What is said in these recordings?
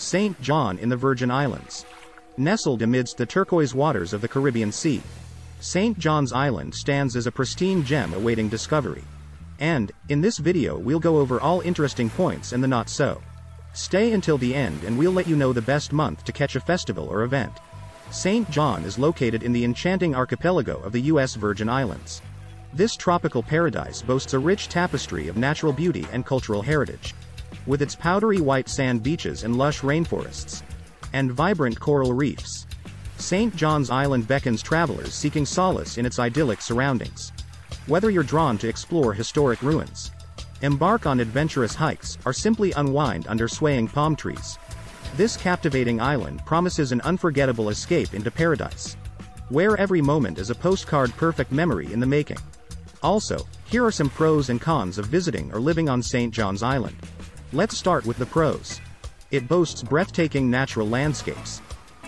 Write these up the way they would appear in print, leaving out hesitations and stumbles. St. John in the Virgin Islands. Nestled amidst the turquoise waters of the Caribbean Sea, St. John's Island stands as a pristine gem awaiting discovery. And, in this video we'll go over all interesting points and the not so. Stay until the end and we'll let you know the best month to catch a festival or event. St. John is located in the enchanting archipelago of the U.S. Virgin Islands. This tropical paradise boasts a rich tapestry of natural beauty and cultural heritage. With its powdery white sand beaches and lush rainforests, and vibrant coral reefs, St. John's Island beckons travelers seeking solace in its idyllic surroundings. Whether you're drawn to explore historic ruins, embark on adventurous hikes, or simply unwind under swaying palm trees, this captivating island promises an unforgettable escape into paradise, where every moment is a postcard-perfect memory in the making. Also, here are some pros and cons of visiting or living on St. John's Island. Let's start with the pros. It boasts breathtaking natural landscapes,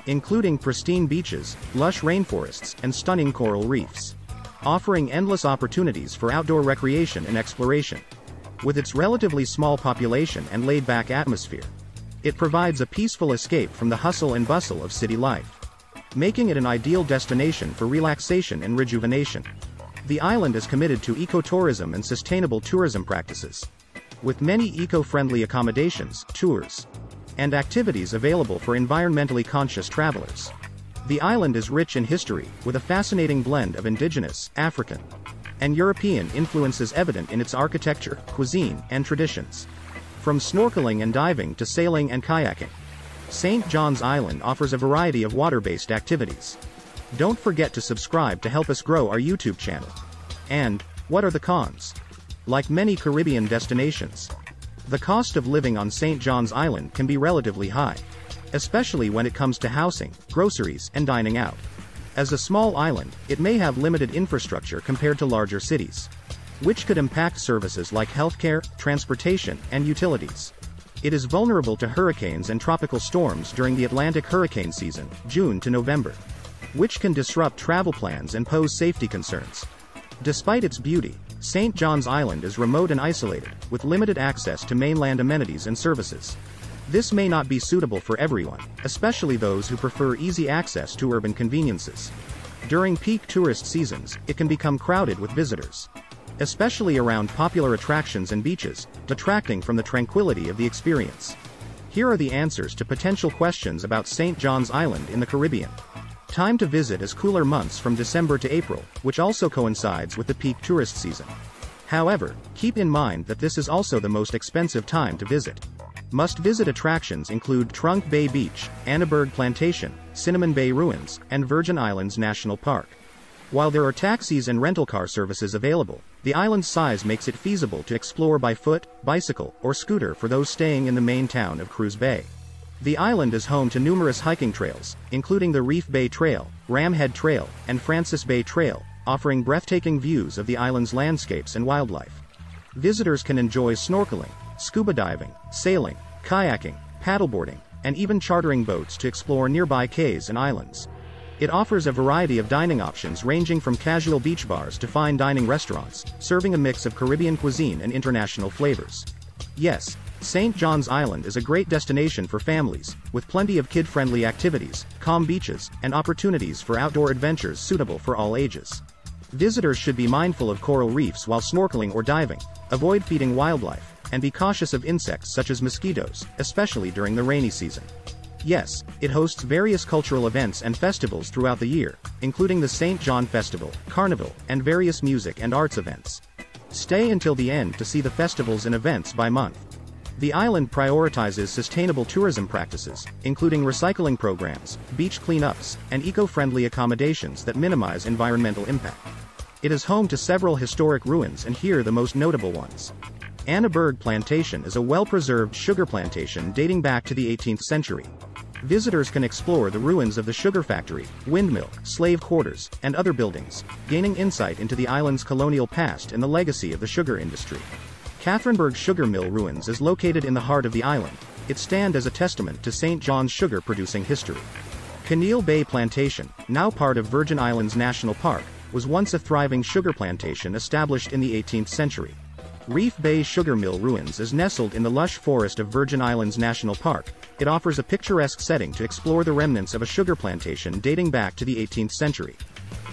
including pristine beaches, lush rainforests, and stunning coral reefs, offering endless opportunities for outdoor recreation and exploration. With its relatively small population and laid-back atmosphere, it provides a peaceful escape from the hustle and bustle of city life, making it an ideal destination for relaxation and rejuvenation. The island is committed to ecotourism and sustainable tourism practices, with many eco-friendly accommodations, tours, and activities available for environmentally conscious travelers. The island is rich in history, with a fascinating blend of indigenous, African, and European influences evident in its architecture, cuisine, and traditions. From snorkeling and diving to sailing and kayaking, St. John's Island offers a variety of water-based activities. Don't forget to subscribe to help us grow our YouTube channel. And, what are the cons? Like many Caribbean destinations, the cost of living on St. John's Island can be relatively high, especially when it comes to housing, groceries, and dining out. As a small island, it may have limited infrastructure compared to larger cities, which could impact services like healthcare, transportation, and utilities. It is vulnerable to hurricanes and tropical storms during the Atlantic hurricane season, June to November, which can disrupt travel plans and pose safety concerns. Despite its beauty, St. John's Island is remote and isolated, with limited access to mainland amenities and services. This may not be suitable for everyone, especially those who prefer easy access to urban conveniences. During peak tourist seasons, it can become crowded with visitors, especially around popular attractions and beaches, detracting from the tranquility of the experience. Here are the answers to potential questions about St. John's Island in the Caribbean. Time to visit is cooler months from December to April, which also coincides with the peak tourist season. However, keep in mind that this is also the most expensive time to visit. Must-visit attractions include Trunk Bay Beach, Annaberg Plantation, Cinnamon Bay Ruins, and Virgin Islands National Park. While there are taxis and rental car services available, the island's size makes it feasible to explore by foot, bicycle, or scooter for those staying in the main town of Cruz Bay. The island is home to numerous hiking trails, including the Reef Bay Trail, Ramhead Trail, and Francis Bay Trail, offering breathtaking views of the island's landscapes and wildlife. Visitors can enjoy snorkeling, scuba diving, sailing, kayaking, paddleboarding, and even chartering boats to explore nearby cays and islands. It offers a variety of dining options ranging from casual beach bars to fine dining restaurants, serving a mix of Caribbean cuisine and international flavors. Yes, St. John's Island is a great destination for families, with plenty of kid-friendly activities, calm beaches, and opportunities for outdoor adventures suitable for all ages. Visitors should be mindful of coral reefs while snorkeling or diving, avoid feeding wildlife, and be cautious of insects such as mosquitoes, especially during the rainy season. Yes, it hosts various cultural events and festivals throughout the year, including the St. John Festival, Carnival, and various music and arts events. Stay until the end to see the festivals and events by month. The island prioritizes sustainable tourism practices, including recycling programs, beach cleanups, and eco-friendly accommodations that minimize environmental impact. It is home to several historic ruins, and here are the most notable ones. Annaberg Plantation is a well-preserved sugar plantation dating back to the 18th century. Visitors can explore the ruins of the sugar factory, windmill, slave quarters, and other buildings, gaining insight into the island's colonial past and the legacy of the sugar industry. Catherineburg Sugar Mill Ruins is located in the heart of the island. It stands as a testament to St. John's sugar-producing history. Keneal Bay Plantation, now part of Virgin Islands National Park, was once a thriving sugar plantation established in the 18th century. Reef Bay Sugar Mill Ruins is nestled in the lush forest of Virgin Islands National Park. It offers a picturesque setting to explore the remnants of a sugar plantation dating back to the 18th century.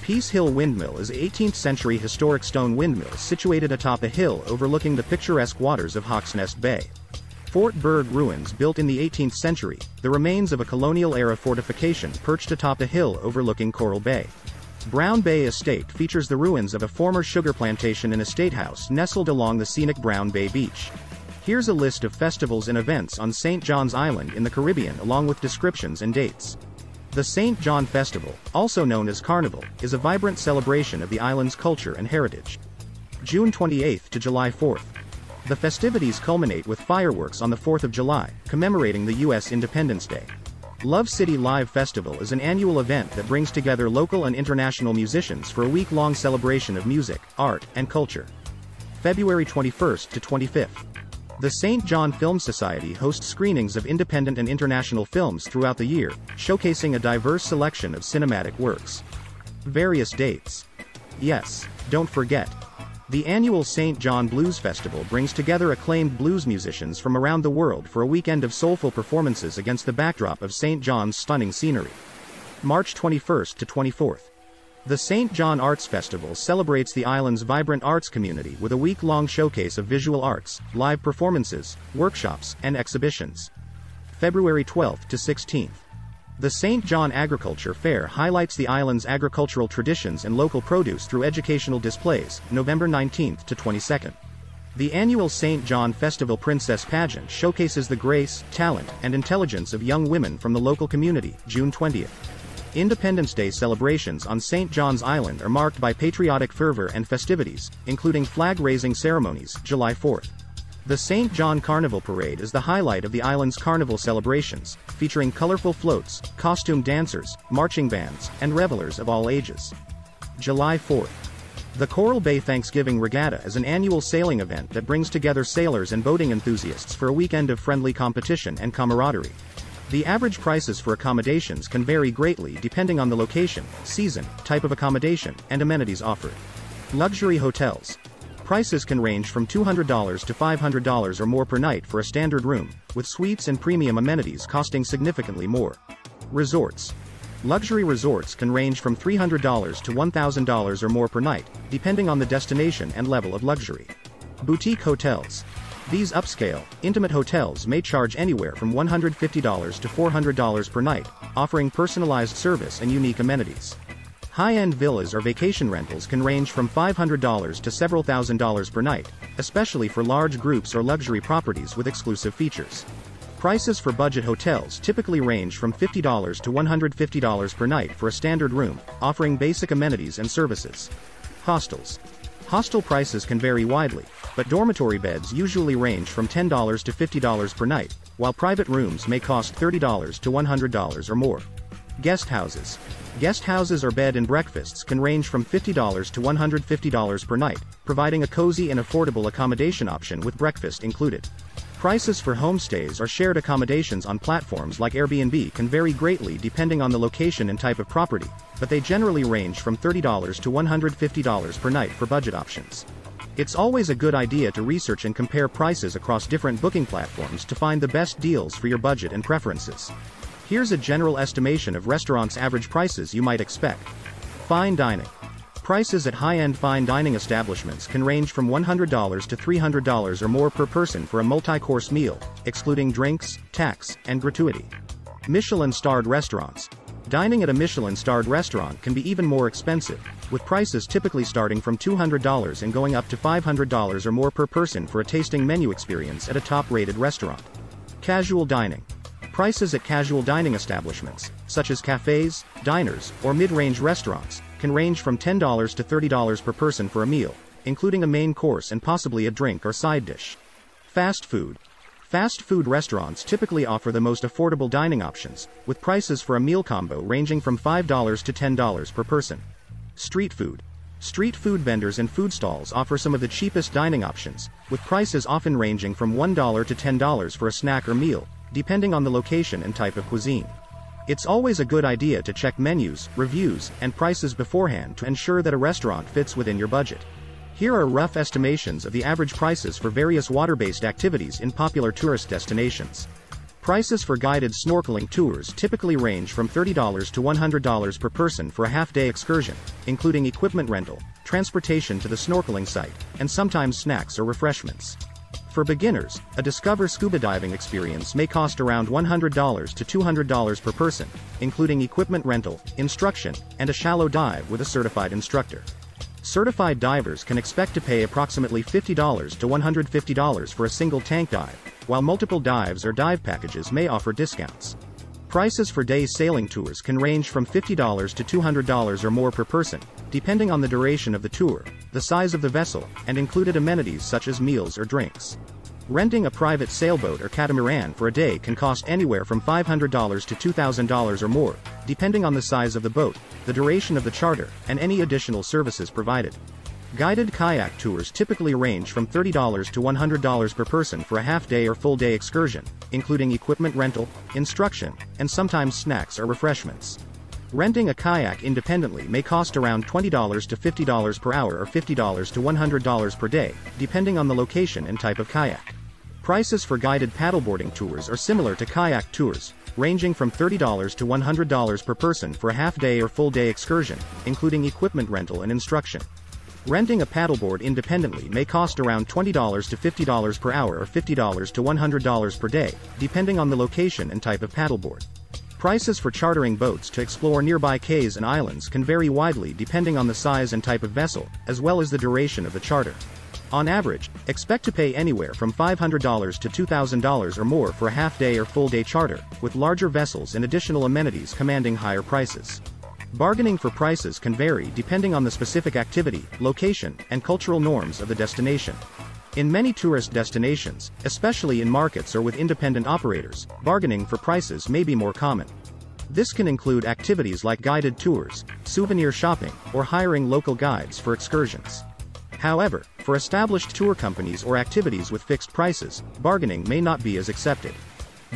Peace Hill Windmill is an 18th-century historic stone windmill situated atop a hill overlooking the picturesque waters of Hawksnest Bay. Fort Bird Ruins, built in the 18th century, the remains of a colonial-era fortification perched atop a hill overlooking Coral Bay. Brown Bay Estate features the ruins of a former sugar plantation and estate house nestled along the scenic Brown Bay Beach. Here's a list of festivals and events on St. John's Island in the Caribbean along with descriptions and dates. The St. John Festival, also known as Carnival, is a vibrant celebration of the island's culture and heritage. June 28th to July 4th. The festivities culminate with fireworks on the 4th of July, commemorating the U.S. Independence Day. Love City Live Festival is an annual event that brings together local and international musicians for a week-long celebration of music, art, and culture. February 21st to 25th. The St. John Film Society hosts screenings of independent and international films throughout the year, showcasing a diverse selection of cinematic works. Various dates. Yes, don't forget. The annual St. John Blues Festival brings together acclaimed blues musicians from around the world for a weekend of soulful performances against the backdrop of St. John's stunning scenery. March 21st to 24th. The St. John Arts Festival celebrates the island's vibrant arts community with a week-long showcase of visual arts, live performances, workshops, and exhibitions. February 12th to 16th. The St. John Agriculture Fair highlights the island's agricultural traditions and local produce through educational displays, November 19th to 22nd. The annual St. John Festival Princess Pageant showcases the grace, talent, and intelligence of young women from the local community, June 20th. Independence Day celebrations on St. John's Island are marked by patriotic fervor and festivities, including flag-raising ceremonies, July 4th. The St. John Carnival Parade is the highlight of the island's carnival celebrations, featuring colorful floats, costume dancers, marching bands, and revelers of all ages. July 4th. The Coral Bay Thanksgiving Regatta is an annual sailing event that brings together sailors and boating enthusiasts for a weekend of friendly competition and camaraderie. The average prices for accommodations can vary greatly depending on the location, season, type of accommodation, and amenities offered. Luxury hotels. Prices can range from $200 to $500 or more per night for a standard room, with suites and premium amenities costing significantly more. Resorts. Luxury resorts can range from $300 to $1,000 or more per night, depending on the destination and level of luxury. Boutique hotels. These upscale, intimate hotels may charge anywhere from $150 to $400 per night, offering personalized service and unique amenities. High-end villas or vacation rentals can range from $500 to several thousand dollars per night, especially for large groups or luxury properties with exclusive features. Prices for budget hotels typically range from $50 to $150 per night for a standard room, offering basic amenities and services. Hostels. Hostel prices can vary widely, but dormitory beds usually range from $10 to $50 per night, while private rooms may cost $30 to $100 or more. Guest houses. Guest houses or bed and breakfasts can range from $50 to $150 per night, providing a cozy and affordable accommodation option with breakfast included. Prices for homestays or shared accommodations on platforms like Airbnb can vary greatly depending on the location and type of property, but they generally range from $30 to $150 per night for budget options. It's always a good idea to research and compare prices across different booking platforms to find the best deals for your budget and preferences. Here's a general estimation of restaurants' average prices you might expect. Fine dining. Prices at high-end fine dining establishments can range from $100 to $300 or more per person for a multi-course meal, excluding drinks, tax, and gratuity. Michelin-starred restaurants. Dining at a Michelin-starred restaurant can be even more expensive, with prices typically starting from $200 and going up to $500 or more per person for a tasting menu experience at a top-rated restaurant. Casual dining. Prices at casual dining establishments, such as cafes, diners, or mid-range restaurants, can range from $10 to $30 per person for a meal, including a main course and possibly a drink or side dish. Fast food. Fast food restaurants typically offer the most affordable dining options, with prices for a meal combo ranging from $5 to $10 per person. Street food. Street food vendors and food stalls offer some of the cheapest dining options, with prices often ranging from $1 to $10 for a snack or meal, depending on the location and type of cuisine. It's always a good idea to check menus, reviews, and prices beforehand to ensure that a restaurant fits within your budget. Here are rough estimations of the average prices for various water-based activities in popular tourist destinations. Prices for guided snorkeling tours typically range from $30 to $100 per person for a half-day excursion, including equipment rental, transportation to the snorkeling site, and sometimes snacks or refreshments. For beginners, a Discover scuba diving experience may cost around $100 to $200 per person, including equipment rental, instruction, and a shallow dive with a certified instructor. Certified divers can expect to pay approximately $50 to $150 for a single tank dive, while multiple dives or dive packages may offer discounts. Prices for day sailing tours can range from $50 to $200 or more per person, depending on the duration of the tour, the size of the vessel, and included amenities such as meals or drinks. Renting a private sailboat or catamaran for a day can cost anywhere from $500 to $2,000 or more, depending on the size of the boat, the duration of the charter, and any additional services provided. Guided kayak tours typically range from $30 to $100 per person for a half-day or full-day excursion, including equipment rental, instruction, and sometimes snacks or refreshments. Renting a kayak independently may cost around $20 to $50 per hour or $50 to $100 per day, depending on the location and type of kayak. Prices for guided paddleboarding tours are similar to kayak tours, ranging from $30 to $100 per person for a half-day or full-day excursion, including equipment rental and instruction. Renting a paddleboard independently may cost around $20 to $50 per hour or $50 to $100 per day, depending on the location and type of paddleboard. Prices for chartering boats to explore nearby cays and islands can vary widely depending on the size and type of vessel, as well as the duration of the charter. On average, expect to pay anywhere from $500 to $2,000 or more for a half-day or full-day charter, with larger vessels and additional amenities commanding higher prices. Bargaining for prices can vary depending on the specific activity, location, and cultural norms of the destination. In many tourist destinations, especially in markets or with independent operators, bargaining for prices may be more common. This can include activities like guided tours, souvenir shopping, or hiring local guides for excursions. However, for established tour companies or activities with fixed prices, bargaining may not be as accepted.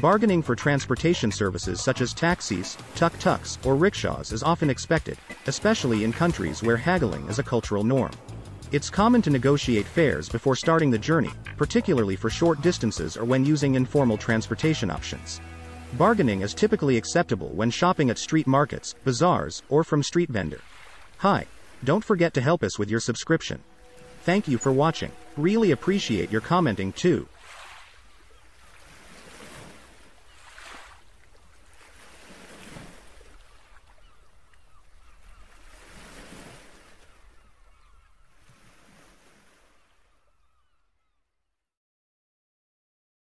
Bargaining for transportation services such as taxis, tuk-tuks, or rickshaws is often expected, especially in countries where haggling is a cultural norm. It's common to negotiate fares before starting the journey, particularly for short distances or when using informal transportation options. Bargaining is typically acceptable when shopping at street markets, bazaars, or from street vendor. Hi, don't forget to help us with your subscription. Thank you for watching. Really appreciate your commenting too.